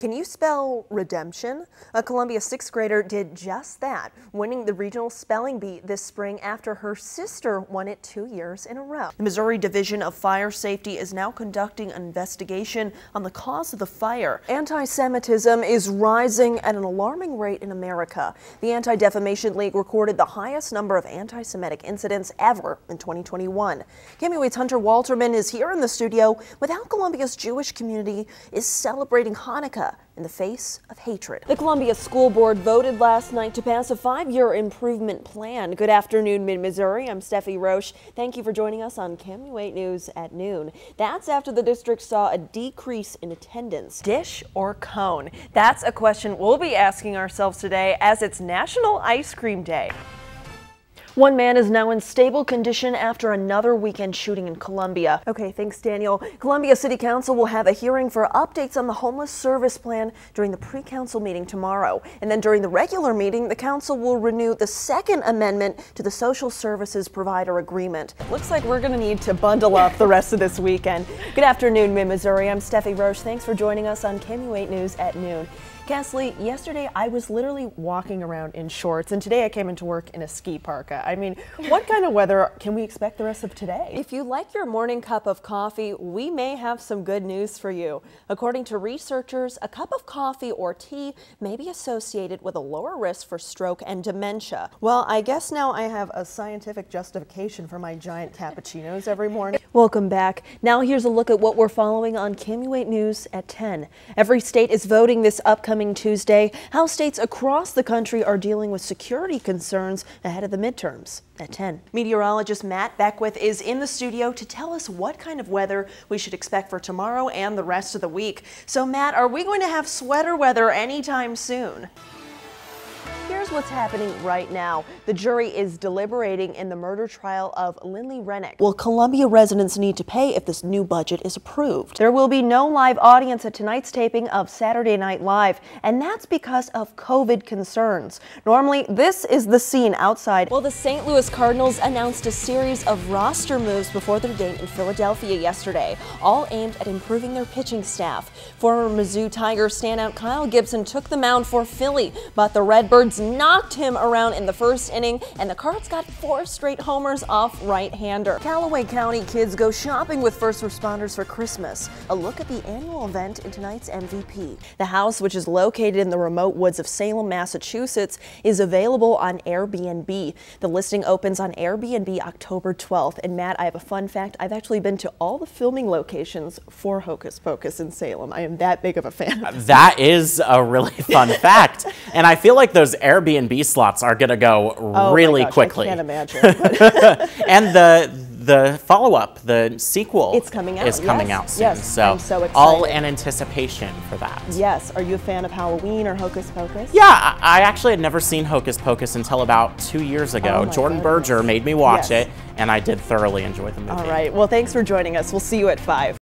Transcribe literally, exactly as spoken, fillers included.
Can you spell redemption? A Columbia sixth grader did just that, winning the regional spelling bee this spring after her sister won it two years in a row. The Missouri Division of Fire Safety is now conducting an investigation on the cause of the fire. Anti-Semitism is rising at an alarming rate in America. The Anti-Defamation League recorded the highest number of anti-Semitic incidents ever in twenty twenty-one. Kami Waits Hunter Walterman is here in the studio with how Columbia's Jewish community is celebrating Hanukkah in the face of hatred. The Columbia School Board voted last night to pass a five-year improvement plan. Good afternoon, Mid-Missouri. I'm Steffi Roche. Thank you for joining us on KOMU eight News at noon. That's after the district saw a decrease in attendance. Dish or cone? That's a question we'll be asking ourselves today as it's National Ice Cream Day. One man is now in stable condition after another weekend shooting in Columbia. Okay, thanks, Daniel. Columbia City Council will have a hearing for updates on the homeless service plan during the pre-council meeting tomorrow. And then during the regular meeting, the council will renew the second amendment to the Social Services Provider Agreement. Looks like we're going to need to bundle up the rest of this weekend. Good afternoon, Mid-Missouri. I'm Steffi Roche. Thanks for joining us on KOMU eight News at noon. Cassie, yesterday I was literally walking around in shorts, and today I came into work in a ski parka. I mean, what kind of weather can we expect the rest of today? If you like your morning cup of coffee, we may have some good news for you. According to researchers, a cup of coffee or tea may be associated with a lower risk for stroke and dementia. Well, I guess now I have a scientific justification for my giant cappuccinos every morning. Welcome back. Now here's a look at what we're following on KOMU eight News at ten. Every state is voting this upcoming Tuesday, how states across the country are dealing with security concerns ahead of the midterms at ten. Meteorologist Matt Beckwith is in the studio to tell us what kind of weather we should expect for tomorrow and the rest of the week. So Matt, are we going to have sweater weather anytime soon? Here's what's happening right now. The jury is deliberating in the murder trial of Lindley Rennick. Will Columbia residents need to pay if this new budget is approved? There will be no live audience at tonight's taping of Saturday Night Live, and that's because of COVID concerns. Normally, this is the scene outside. Well, the Saint Louis Cardinals announced a series of roster moves before their game in Philadelphia yesterday, all aimed at improving their pitching staff. Former Mizzou Tigers standout Kyle Gibson took the mound for Philly, but the Redbirds knocked him around in the first inning, and the Cards got four straight homers off right-hander. Callaway County kids go shopping with first responders for Christmas. A look at the annual event in tonight's M V P. The house, which is located in the remote woods of Salem, Massachusetts, is available on Airbnb. The listing opens on Airbnb October twelfth. And Matt, I have a fun fact. I've actually been to all the filming locations for Hocus Pocus in Salem. I am that big of a fan. That is a really fun fact. And I feel like those Airbnb slots are going to go oh really my gosh, quickly. I can't imagine. And the the follow-up, the sequel, it's coming out. Is yes. coming out soon. Yes, so, I'm so excited. All in anticipation for that. Yes. Are you a fan of Halloween or Hocus Pocus? Yeah, I actually had never seen Hocus Pocus until about two years ago. Oh Jordan goodness. Berger made me watch yes. it, and I did thoroughly enjoy the movie. All right. Well, thanks for joining us. We'll see you at five.